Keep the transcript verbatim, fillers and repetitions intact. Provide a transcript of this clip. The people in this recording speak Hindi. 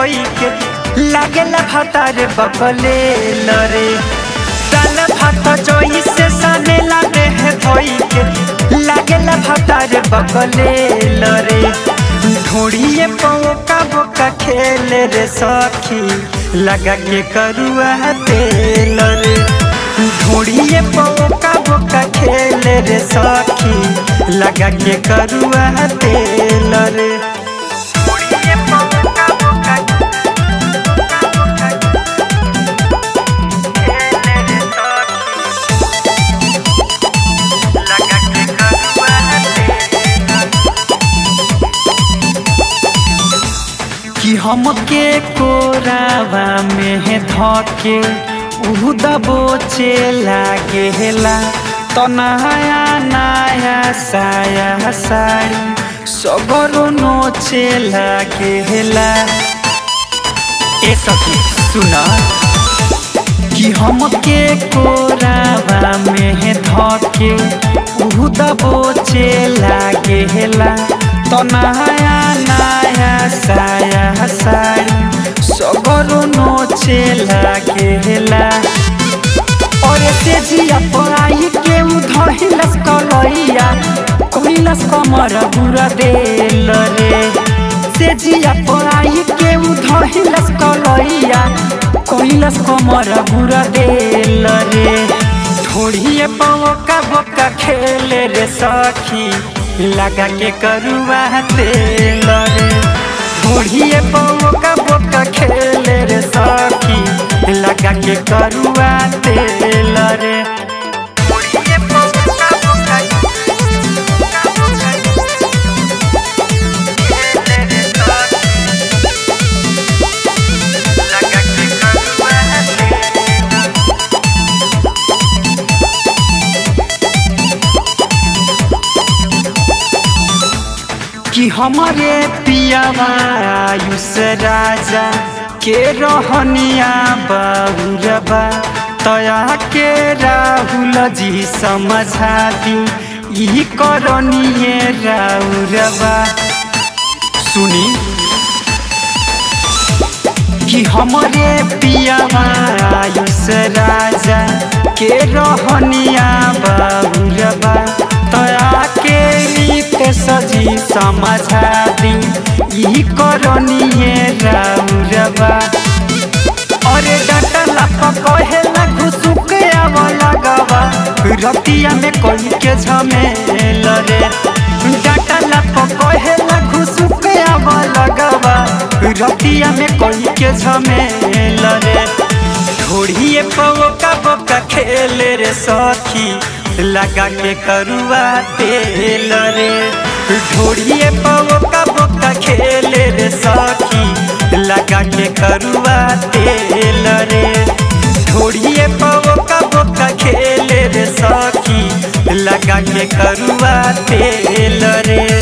होई के लागेला फतार बबले लरे तन फत जोई से सने लागे है होई के लागेला फतार बबले लरे ढोड़िए पौका बोका खेले रे सखी लगा के करुआ तेल रे ढोड़िए पौका बोका खेले रे सखी लगा के करुआ तेल रे कि हमके कोरावा में धके उहु दबोचे लागेला तो नया नया साया साड़ी सबरो नोचे लागेला। ए सखी सुना कि हमके कोरावा में धके उहु दबोचे लागेला तो नया नया साया साड़ी सबरो नोचे लागेला। और तेजिया पर आई के उधर लस्करैया कोई लस्कमर बुरा देल रे तेजिया पर आई के उधर लस्करैया कोई लस्कमर बुरा देल रे ढोड़िए पौका बोका खेले रे सखी लगा के करुआ तेल रे ढोड़िए पौका बोका खेले रे सखी लगा के करुआ तेल रे कि हमारे पियावा आयुष राजा के रहनिया बाबूरबा तया के राहुल जी समझा दी ई करनिए राउरबा। सुनी कि हमारे पियावा आयुष राजा के रहनिया बाबूरबा तया के सजी समझा दी ई करनिए राउरबा। अरे डटला पकहेला घुसुक आवा लगवा रतिया में कोई के झमेल रे डटला पकहेला घुसुक आवा लगवा रतिया में कोई के झमेल रे ढोड़िए पौका बोका खेले रे सखी लगा के करुआ तेल रे ढोड़िए पौका बोका खेले रे सखी लगा के करुआ तेल रे ढोड़िए पौका बोका खेले रे सखी लगा के करुआ तेल रे।